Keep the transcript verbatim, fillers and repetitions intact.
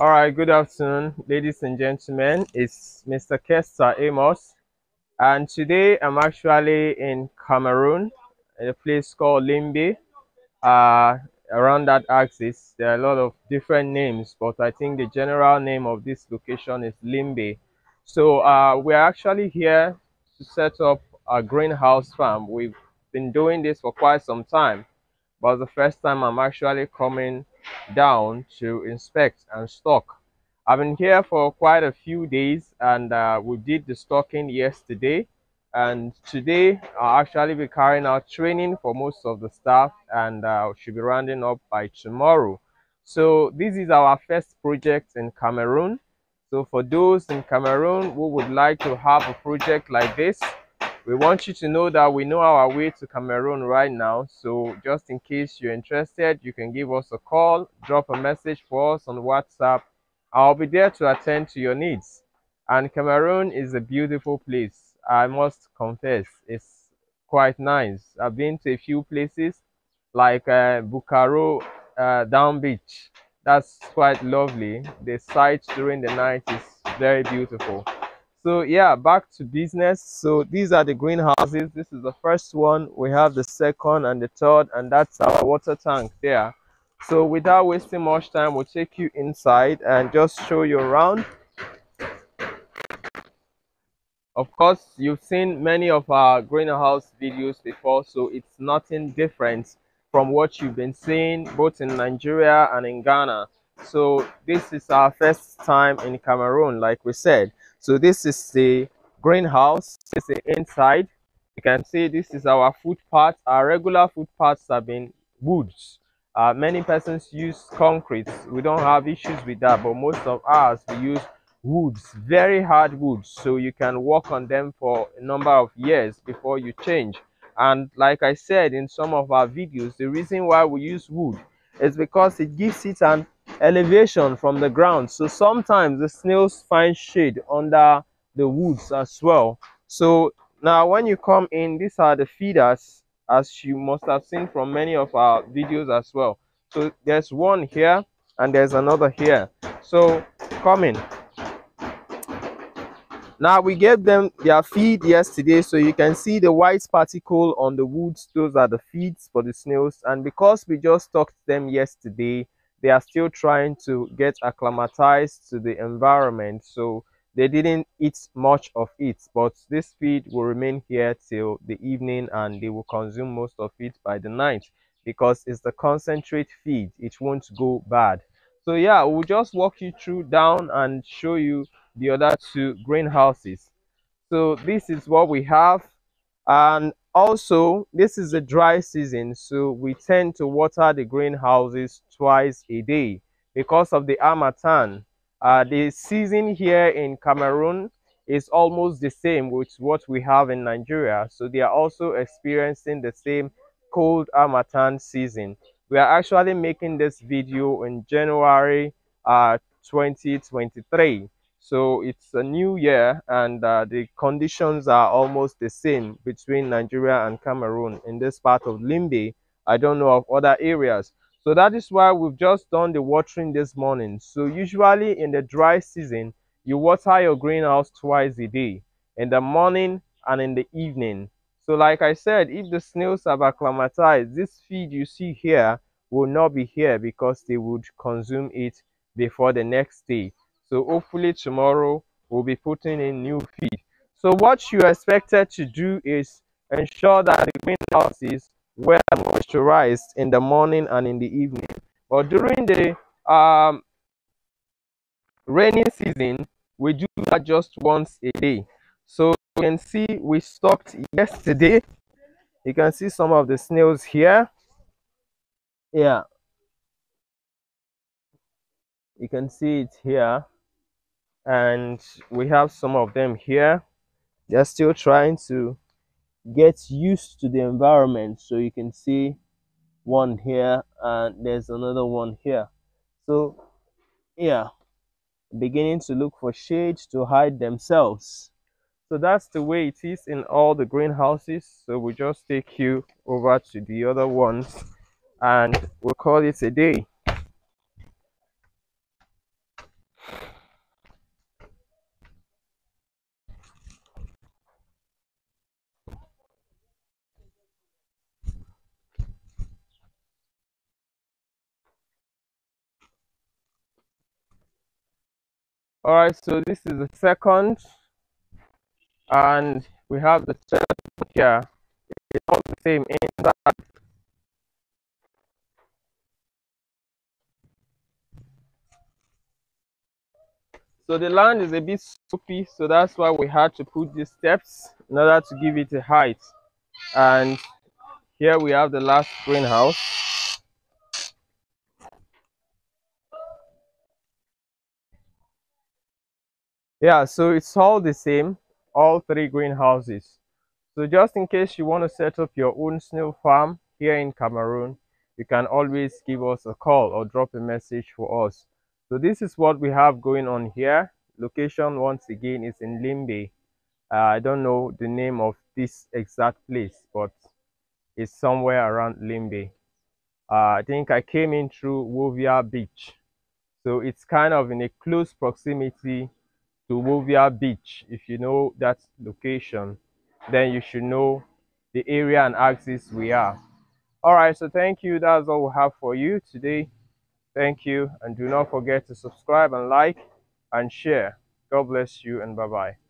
All right, good afternoon, ladies and gentlemen. It's Mister Kester Amos, and today I'm actually in Cameroon, in a place called Limbe. Uh, around that axis, there are a lot of different names, but I think the general name of this location is Limbe. So uh, we're actually here to set up a greenhouse farm. We've been doing this for quite some time, but the first time I'm actually coming down to inspect and stock. I've been here for quite a few days, and uh, we did the stocking yesterday, and today I'll actually be carrying out training for most of the staff, and uh, should be rounding up by tomorrow. So this is our first project in Cameroon. So for those in Cameroon who would like to have a project like this, we want you to know that we know our way to Cameroon right now. So just in case you're interested, you can give us a call, drop a message for us on WhatsApp. I'll be there to attend to your needs. And Cameroon is a beautiful place, I must confess. It's quite nice. I've been to a few places like uh, Bukaro, uh, Down Beach. That's quite lovely. The sight during the night is very beautiful. So yeah, back to business. So these are the greenhouses. This is the first one. We have the second and the third, and that's our water tank there. So without wasting much time, we'll take you inside and just show you around. Of course, you've seen many of our greenhouse videos before, so it's nothing different from what you've been seeing both in Nigeria and in Ghana. So this is our first time in Cameroon, like we said. So this is the greenhouse. This is the inside. You can see this is our footpath. Our regular footpaths have been woods. Uh, many persons use concrete. We don't have issues with that, but most of ours, we use woods, very hard woods. So you can walk on them for a number of years before you change. And like I said in some of our videos, the reason why we use wood is because it gives it an elevation from the ground. So sometimes the snails find shade under the woods as well. So now when you come in, these are the feeders, as you must have seen from many of our videos as well. So there's one here and there's another here. So come in. Now we gave them their feed yesterday, so you can see the white particle on the woods. Those are the feeds for the snails, and because we just stocked them yesterday, they are still trying to get acclimatized to the environment, so they didn't eat much of it. But this feed will remain here till the evening, and they will consume most of it by the night because it's the concentrate feed. It won't go bad. So yeah, we'll just walk you through down and show you the other two greenhouses. So this is what we have, and also this is a dry season, so we tend to water the greenhouses twice a day because of the Harmattan. Uh, the season here in Cameroon is almost the same with what we have in Nigeria, so they are also experiencing the same cold Harmattan season. We are actually making this video in January uh, twenty twenty-three, so it's a new year, and uh, the conditions are almost the same between Nigeria and Cameroon in this part of Limbe. I don't know of other areas. So that is why we've just done the watering this morning. So usually in the dry season, you water your greenhouse twice a day, in the morning and in the evening. So like I said, if the snails have acclimatized, this feed you see here will not be here because they would consume it before the next day. So hopefully tomorrow we'll be putting in new feed. So what you're expected to do is ensure that the greenhouse is well moisturized in the morning and in the evening. But during the um, rainy season, we do that just once a day. So you can see we stocked yesterday. You can see some of the snails here. Yeah, you can see it here, and we have some of them here. They're still trying to get used to the environment, so you can see one here and there's another one here. So yeah, beginning to look for shade to hide themselves. So that's the way it is in all the greenhouses. So we'll just take you over to the other ones and we'll call it a day. All right, so this is the second, and we have the third here. It's all the same in that so the land is a bit soupy, so that's why we had to put these steps in order to give it a height. And here we have the last greenhouse. Yeah, so it's all the same, all three greenhouses. So just in case you want to set up your own snail farm here in Cameroon, you can always give us a call or drop a message for us. So this is what we have going on here. Location once again is in Limbe. Uh, I don't know the name of this exact place, but it's somewhere around Limbe. Uh, I think I came in through Wovia Beach. So it's kind of in a close proximity to Wovia Beach. If you know that location, then you should know the area and axis we are. All right, so thank you. That's all we have for you today. Thank you, and do not forget to subscribe and like and share. God bless you, and bye-bye.